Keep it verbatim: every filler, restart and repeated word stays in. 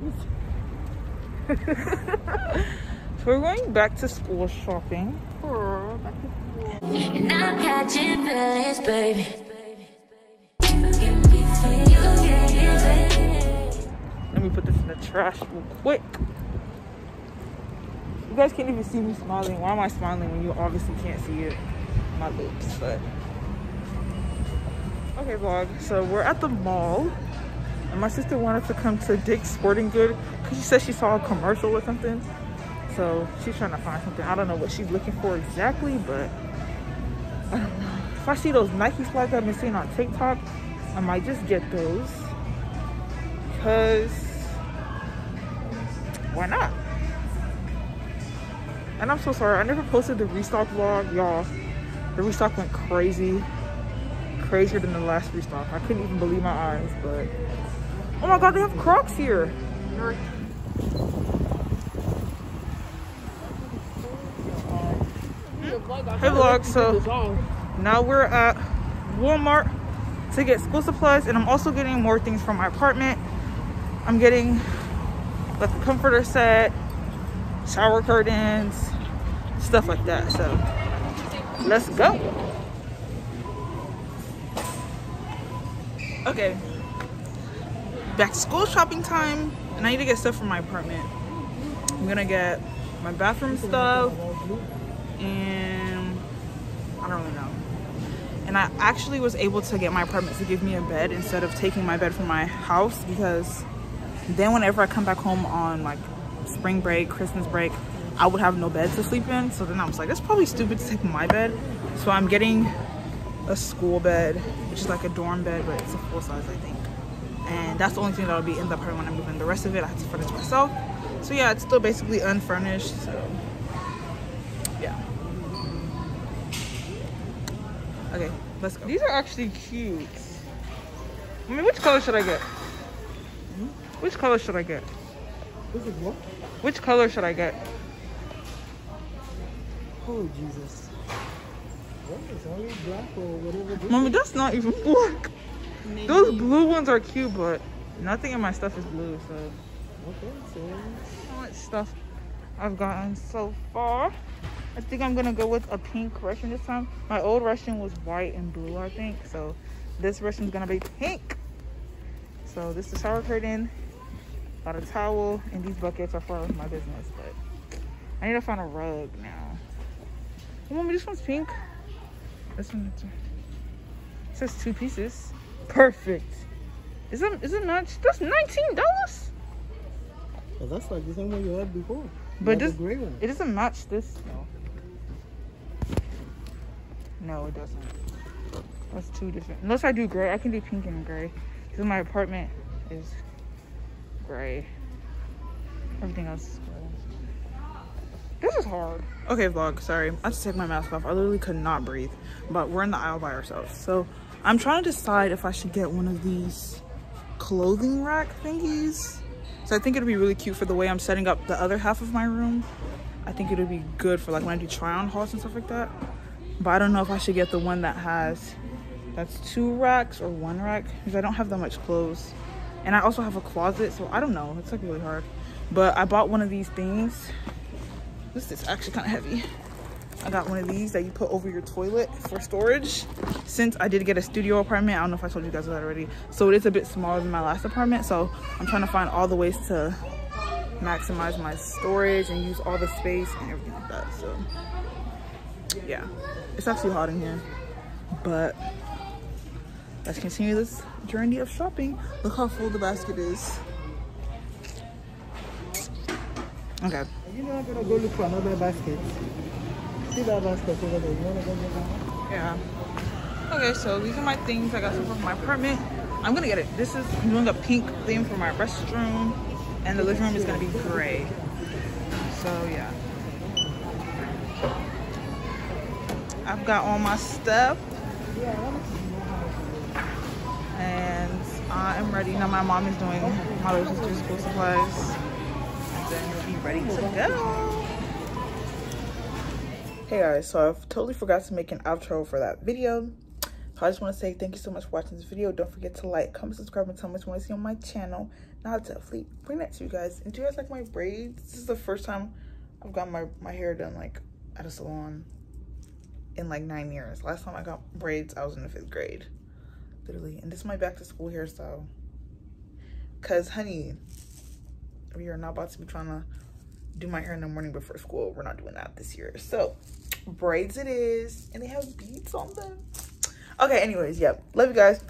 So we're going back to school shopping. Oh, back to school. And I'm catching feelings, baby. Let me put this in the trash real quick. You guys can't even see me smiling. Why am I smiling when you obviously can't see it? My lips, but okay, vlog. So we're at the mall, and my sister wanted to come to Dick's Sporting Goods because she said she saw a commercial or something. So she's trying to find something. I don't know what she's looking for exactly, but I don't know. If I see those Nike slides I've been seeing on TikTok, I might just get those because why not? And I'm so sorry, I never posted the restock vlog, y'all. The restock went crazy. Crazier than the last restock. I couldn't even believe my eyes, but... Oh my God, they have Crocs here! Hey vlog, so now we're at Walmart to get school supplies, and I'm also getting more things from my apartment. I'm getting like a comforter set, shower curtains, stuff like that. So let's go. Okay, back to school shopping time, and I need to get stuff from my apartment. I'm gonna get my bathroom stuff, and I don't really know. And I actually was able to get my apartment to give me a bed instead of taking my bed from my house, because then whenever I come back home on like spring break, Christmas break, I would have no bed to sleep in. So then I was like, that's probably stupid to take my bed. So I'm getting a school bed, which is like a dorm bed, but it's a full size, I think. And that's the only thing that'll be in the apartment when I move in. The rest of it I have to furnish myself. So yeah, it's still basically unfurnished. So yeah. Okay, let's go. These are actually cute. I mean, which color should I get? Which color should I get? Which color should I get? Oh, Jesus. What is only black or whatever? Mommy, that's not even black. Maybe. Those blue ones are cute, but nothing in my stuff is blue, so. Okay, so. How much stuff I've gotten so far? I think I'm gonna go with a pink Russian this time. My old Russian was white and blue, I think. So this Russian's gonna be pink. So this is the shower curtain. Got a towel, and these buckets are for my business, but I need to find a rug now. Oh, mommy, this one's pink. This one it says two pieces. Perfect. Is it? Is it not? That's nineteen dollars. Well, that's like the same one you had before. But this, gray one. It doesn't match this though. No, it doesn't. That's two different. Unless I do gray, I can do pink and gray. Because my apartment is gray. Everything else is gray. This is hard. Okay, vlog, sorry. I have to take my mask off. I literally could not breathe. But we're in the aisle by ourselves. So I'm trying to decide if I should get one of these clothing rack thingies. So I think it'll be really cute for the way I'm setting up the other half of my room. I think it'll be good for like when I do try on hauls and stuff like that. But I don't know if I should get the one that has, that's two racks or one rack, because I don't have that much clothes. And I also have a closet, so I don't know. It's like really hard. But I bought one of these things. This is actually kind of heavy. I got one of these that you put over your toilet for storage. Since I did get a studio apartment, I don't know if I told you guys that already. So it is a bit smaller than my last apartment. So I'm trying to find all the ways to maximize my storage and use all the space and everything like that. So yeah, it's actually hot in here, but let's continue this journey of shopping. Look how full the basket is. Okay. You know I'm gonna go look for another basket. See that basket over there. You wanna go get that? Yeah. Okay, so these are my things I got from my apartment. I'm gonna get it. This is, I'm doing a pink theme for my restroom, and the living room is gonna be gray. So yeah. I've got all my stuff. And I am ready. Now my mom is doing my little sister's school supplies. And then we'll be ready to go. Hey guys, so I've totally forgot to make an outro for that video. So I just want to say thank you so much for watching this video. Don't forget to like, comment, subscribe, and tell me what you want to see on my channel. Now it's a fleet. Bring that to you guys. And do you guys like my braids? This is the first time I've got my, my hair done like at a salon in like nine years. Last time I got braids, I was in the fifth grade, literally. And this is my back to school hairstyle. Cause honey, we are not about to be trying to do my hair in the morning before school. We're not doing that this year. So braids it is, and they have beads on them. Okay, anyways, yep. Love you guys.